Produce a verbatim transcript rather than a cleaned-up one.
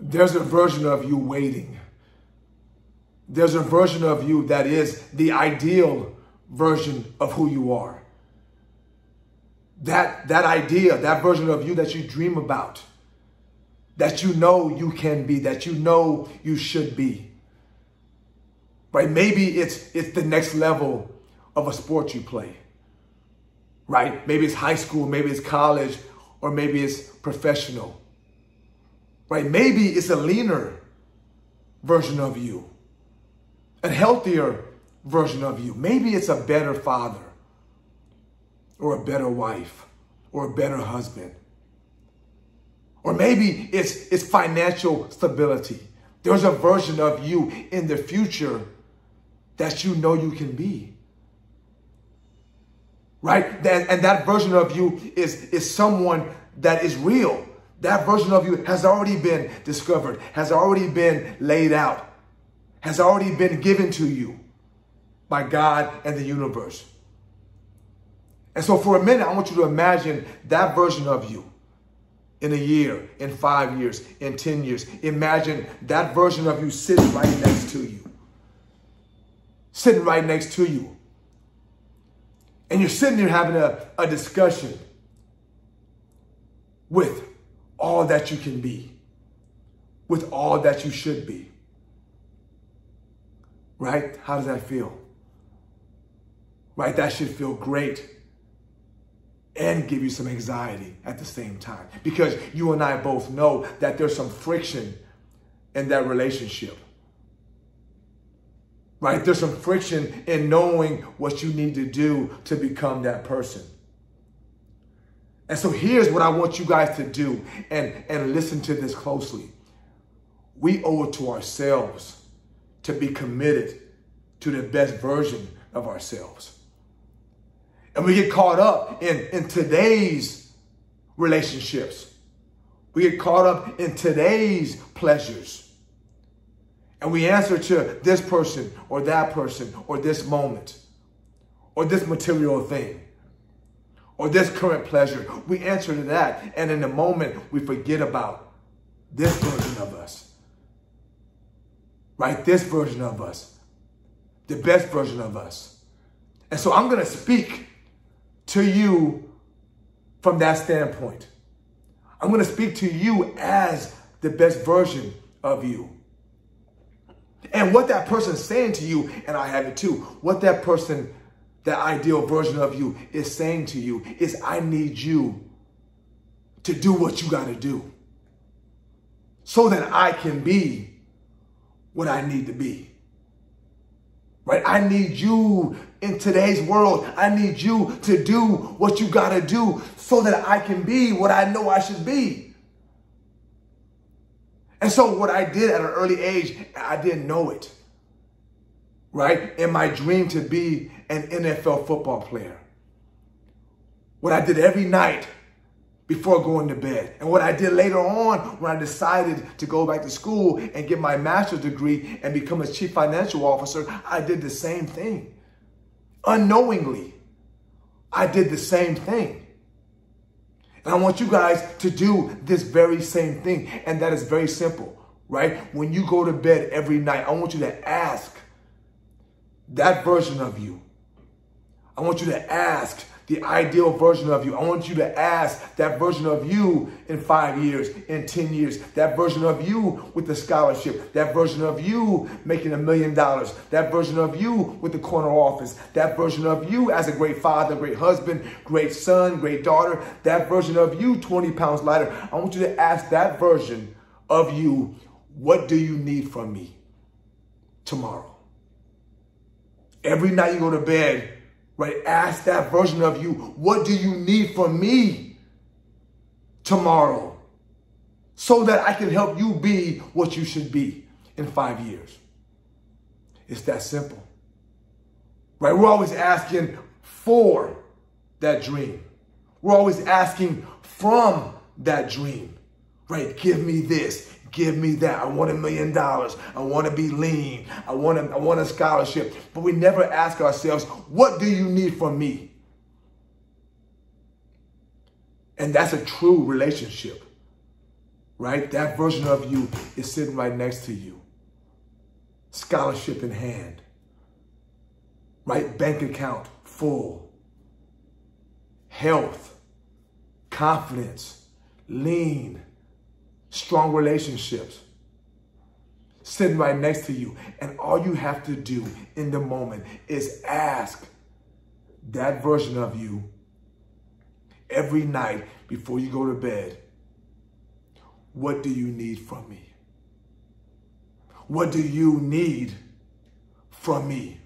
there's a version of you waiting. There's a version of you that is the ideal version of who you are. That, that idea, that version of you that you dream about, that you know you can be, that you know you should be. Right? Maybe it's, it's the next level of a sport you play. Right? Maybe it's high school, maybe it's college, or maybe it's professional. Right? Maybe it's a leaner version of you, a healthier version of you. Maybe it's a better father, or a better wife, or a better husband. Or maybe it's, it's financial stability. There's a version of you in the future that you know you can be. Right? That, and that version of you is, is someone that is real. That version of you has already been discovered, has already been laid out, has already been given to you by God and the universe. And so for a minute, I want you to imagine that version of you in a year, in five years, in ten years. Imagine that version of you sitting right next to you. Sitting right next to you. And you're sitting there having a, a discussion with all that you can be, with all that you should be. Right? How does that feel? Right? That should feel great. And give you some anxiety at the same time, because you and I both know that there's some friction in that relationship, right? There's some friction in knowing what you need to do to become that person. And so here's what I want you guys to do, and, and listen to this closely. We owe it to ourselves to be committed to the best version of ourselves. And we get caught up in, in today's relationships. We get caught up in today's pleasures. And we answer to this person or that person or this moment or this material thing or this current pleasure. We answer to that. And in the moment, we forget about this version of us. Right? This version of us. The best version of us. And so I'm going to speak to you from that standpoint. I'm going to speak to you as the best version of you. And what that person's saying to you, and I have it too, what that person, that ideal version of you is saying to you is, I need you to do what you got to do so that I can be what I need to be. Right? I need you in today's world. I need you to do what you got to do so that I can be what I know I should be. And so what I did at an early age, I didn't know it. Right? In my dream to be an N F L football player. What I did every night before going to bed. And what I did later on when I decided to go back to school and get my master's degree and become a chief financial officer, I did the same thing. Unknowingly, I did the same thing. And I want you guys to do this very same thing. And that is very simple, right? When you go to bed every night, I want you to ask that version of you. I want you to ask the ideal version of you. I want you to ask that version of you in five years, in ten years, that version of you with the scholarship, that version of you making a million dollars, that version of you with the corner office, that version of you as a great father, great husband, great son, great daughter, that version of you twenty pounds lighter. I want you to ask that version of you, what do you need from me tomorrow? Every night you go to bed, right? Ask that version of you, what do you need from me tomorrow so that I can help you be what you should be in five years? It's that simple, right? We're always asking for that dream. We're always asking from that dream, right? Give me this. Give me that. I want a million dollars. I want to be lean. I want a, I want a scholarship. But we never ask ourselves, what do you need from me? And that's a true relationship, right? That version of you is sitting right next to you. Scholarship in hand, right? Bank account full, health, confidence, lean, strong relationships, sitting right next to you. And all you have to do in the moment is ask that version of you every night before you go to bed, what do you need from me? What do you need from me?